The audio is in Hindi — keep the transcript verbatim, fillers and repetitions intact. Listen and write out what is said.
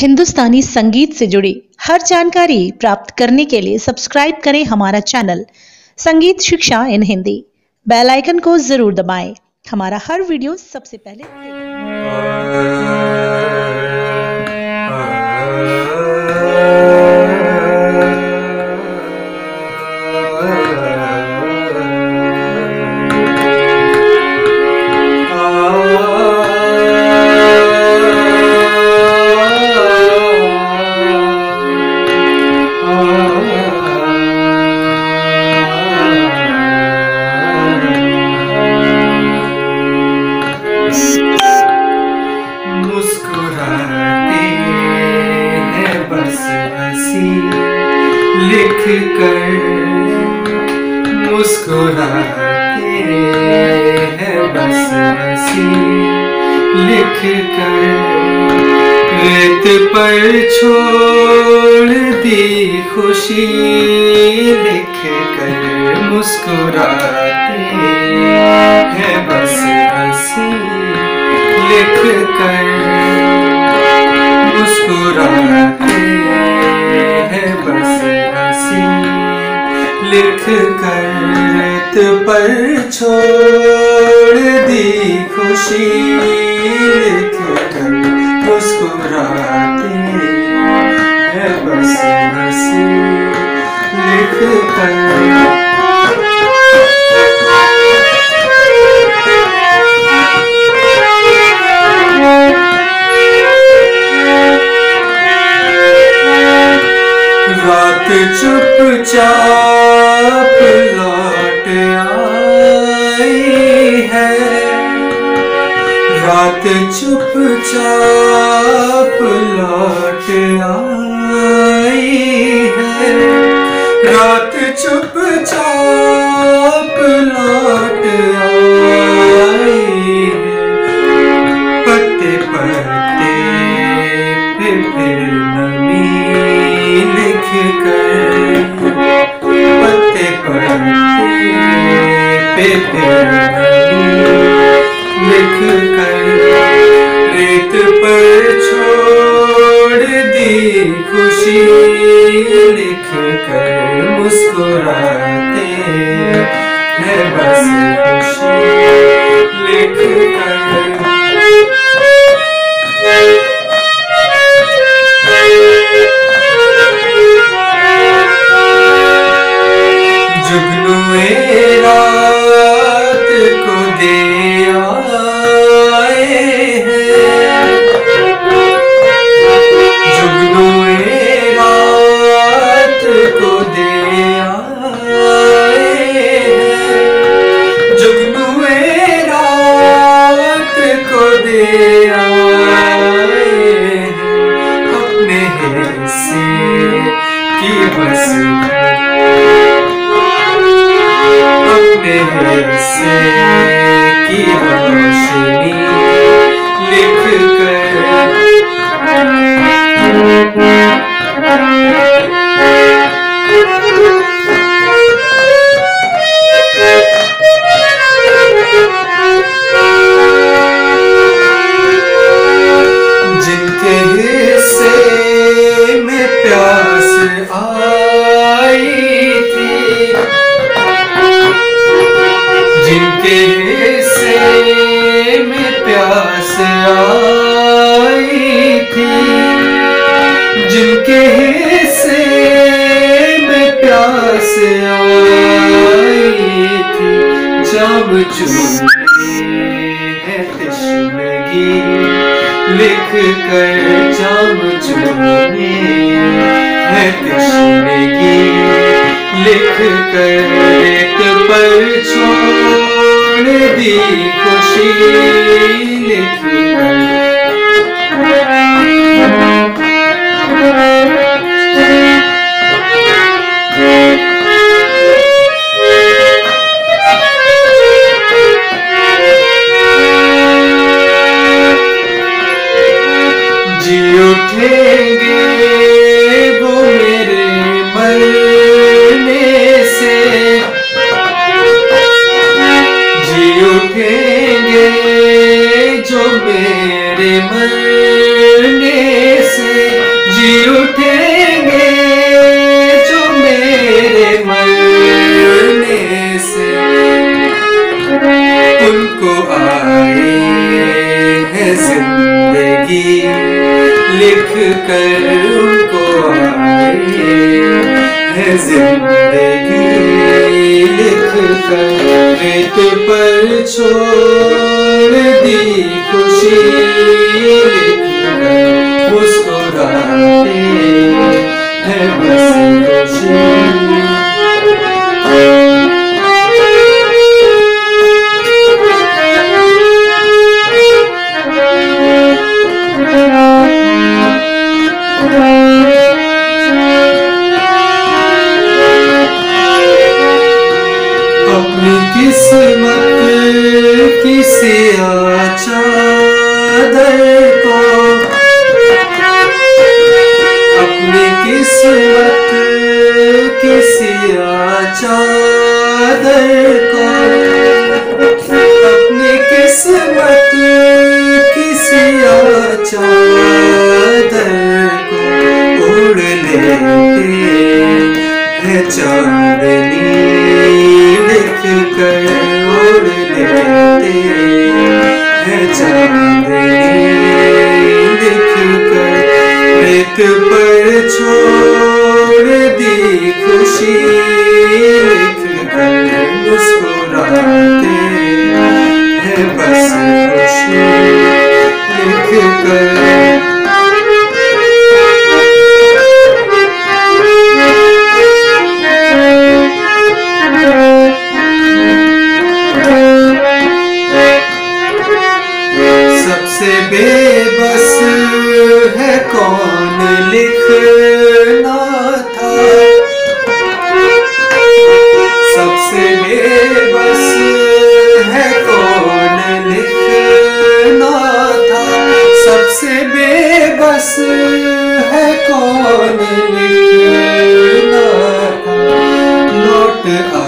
हिंदुस्तानी संगीत से जुड़ी हर जानकारी प्राप्त करने के लिए सब्सक्राइब करें हमारा चैनल संगीत शिक्षा इन हिंदी। बेल आइकन को जरूर दबाएं, हमारा हर वीडियो सबसे पहले। लिख कर मुस्कुराते हैं बस हंसी लिख कर रेत पर छोड़ दी खुशी लिख कर मुस्कुराते हैं बस हंसी लिख कर मुस्कुराते लिख कर रेत पर छोड़ दी खुशी लिख कर मुस्कुराते हैं बस हंसी लिख कर। चुपचाप लौट आई है रात चुपचाप लौट आई है रात चुपचाप लौट आई है पत्ते पत्ते फिर फिर नमी लिख कर लिख कर रेत पर छोड़ दी खुशी लिख कर मुस्कुराते हैं बस खुशी लिख कर। जिनके हिस्से में प्यास आई थी जब चूमे है तश्नगी लिख कर जब चूमे है तश्नगी लिख कर रेत पर छोड़ दी खुशी लिख कर। उठेंगे जो मेरे मरने से लिख कर उनको है जिंदगी लिख कर रेत पर छोड़ दी खुशी लिख कर मुस्कुराते है बस खुशी। किस्मत की सिया चादर को अपनी किस्मत की सिया चादर को अपनी किस्मत की सिया चादर को उड़ लेते हैं चांदनी कर उड़ लेते हैं चांदनी लिख कर रेत पर छोड़ दी खुशी लिख कर मुस्कुराते हैं बस खुशी लिख कर। सबसे बेबस है कौन लिखना था सबसे बेबस है कौन लिखना था सबसे बेबस है कौन लिखना था लौट